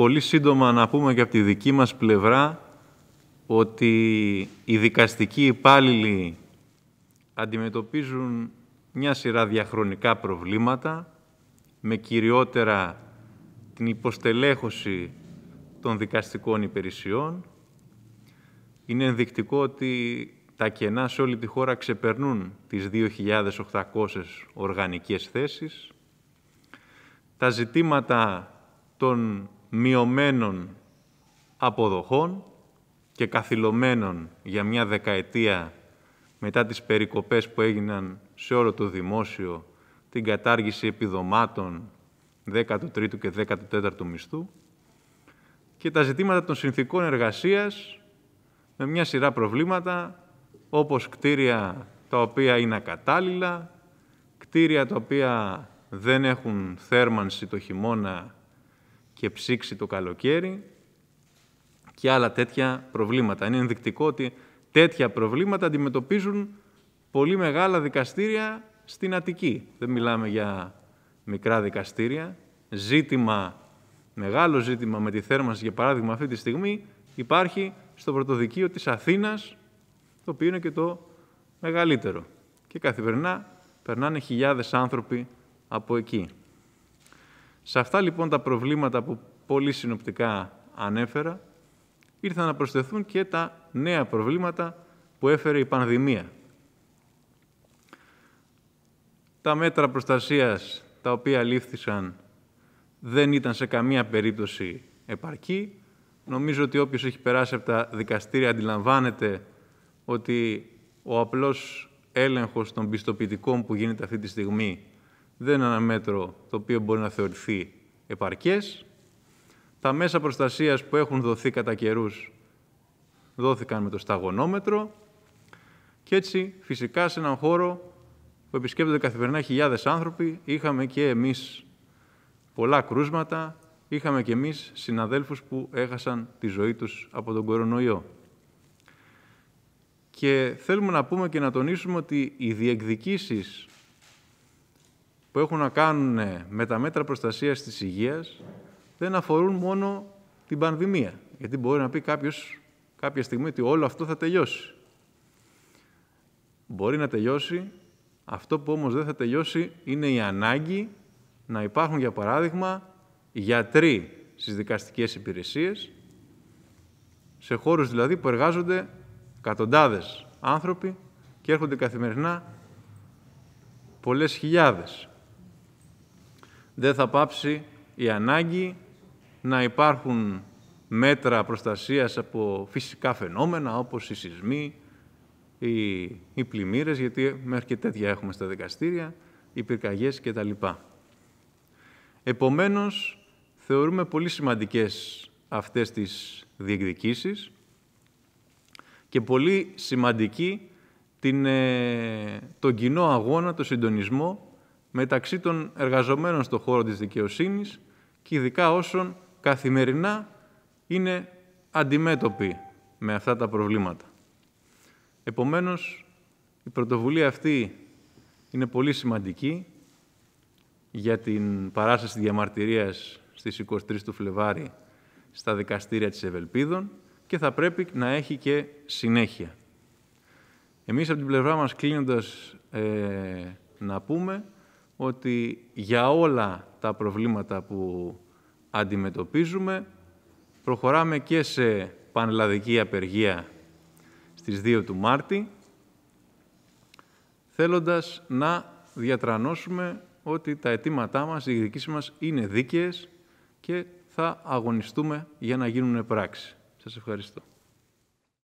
πολύ σύντομα να πούμε και από τη δική μας πλευρά ότι οι δικαστικοί υπάλληλοι αντιμετωπίζουν μια σειρά διαχρονικά προβλήματα, με κυριότερα την υποστελέχωση των δικαστικών υπηρεσιών. Είναι ενδεικτικό ότι τα κενά σε όλη τη χώρα ξεπερνούν τις 2.800 οργανικές θέσεις. Τα ζητήματα των μειωμένων αποδοχών και καθυλωμένων για μια δεκαετία μετά τις περικοπές που έγιναν σε όλο το δημόσιο, την κατάργηση επιδομάτων 13ου και 14ου μισθού και τα ζητήματα των συνθηκών εργασίας με μια σειρά προβλήματα, όπως κτίρια τα οποία είναι ακατάλληλα, κτίρια τα οποία δεν έχουν θέρμανση το χειμώνα και ψήξη το καλοκαίρι και άλλα τέτοια προβλήματα. Είναι ενδεικτικό ότι τέτοια προβλήματα αντιμετωπίζουν πολύ μεγάλα δικαστήρια στην Αττική. Δεν μιλάμε για μικρά δικαστήρια. Μεγάλο ζήτημα με τη θέρμανση, για παράδειγμα, αυτή τη στιγμή υπάρχει στο πρωτοδικείο της Αθήνας, το οποίο είναι και το μεγαλύτερο. Και καθημερινά περνάνε χιλιάδες άνθρωποι από εκεί. Σε αυτά λοιπόν τα προβλήματα που πολύ συνοπτικά ανέφερα, ήρθαν να προσθεθούν και τα νέα προβλήματα που έφερε η πανδημία. Τα μέτρα προστασίας τα οποία λήφθησαν δεν ήταν σε καμία περίπτωση επαρκή. Νομίζω ότι όποιος έχει περάσει από τα δικαστήρια αντιλαμβάνεται ότι ο απλός έλεγχος των πιστοποιητικών που γίνεται αυτή τη στιγμή δεν είναι ένα μέτρο το οποίο μπορεί να θεωρηθεί επαρκές. Τα μέσα προστασίας που έχουν δοθεί κατά καιρούς δόθηκαν με το σταγονόμετρο και έτσι φυσικά σε έναν χώρο που επισκέπτονται καθημερινά χιλιάδες άνθρωποι είχαμε και εμείς πολλά κρούσματα, είχαμε και εμείς συναδέλφους που έχασαν τη ζωή τους από τον κορονοϊό. Και θέλουμε να πούμε και να τονίσουμε ότι οι διεκδικήσεις που έχουν να κάνουν με τα μέτρα προστασίας της υγείας δεν αφορούν μόνο την πανδημία. Γιατί μπορεί να πει κάποιος κάποια στιγμή ότι όλο αυτό θα τελειώσει. Μπορεί να τελειώσει. Αυτό που όμως δεν θα τελειώσει είναι η ανάγκη να υπάρχουν, για παράδειγμα, γιατροί στις δικαστικές υπηρεσίες, σε χώρους δηλαδή που εργάζονται εκατοντάδες άνθρωποι και έρχονται καθημερινά πολλές χιλιάδες. Δεν θα πάψει η ανάγκη να υπάρχουν μέτρα προστασίας από φυσικά φαινόμενα, όπως οι σεισμοί, οι πλημμύρες, γιατί μέχρι και τέτοια έχουμε στα δικαστήρια, οι πυρκαγιές κτλ. Επομένως, θεωρούμε πολύ σημαντικές αυτές τις διεκδικήσεις και πολύ σημαντική τον κοινό αγώνα, τον συντονισμό μεταξύ των εργαζομένων στον χώρο της δικαιοσύνης και ειδικά όσων καθημερινά είναι αντιμέτωποι με αυτά τα προβλήματα. Επομένως, η πρωτοβουλία αυτή είναι πολύ σημαντική για την παράσταση διαμαρτυρίας στις 23 του Φλεβάρη στα δικαστήρια της Ευελπίδων και θα πρέπει να έχει και συνέχεια. Εμείς από την πλευρά μας, κλείνοντας, να πούμε ότι για όλα τα προβλήματα που αντιμετωπίζουμε προχωράμε και σε πανελλαδική απεργία στις 2 του Μάρτη, θέλοντας να διατρανώσουμε ότι τα αιτήματά μας, οι διεκδικήσεις μας είναι δίκαιες και θα αγωνιστούμε για να γίνουν πράξη. Σας ευχαριστώ.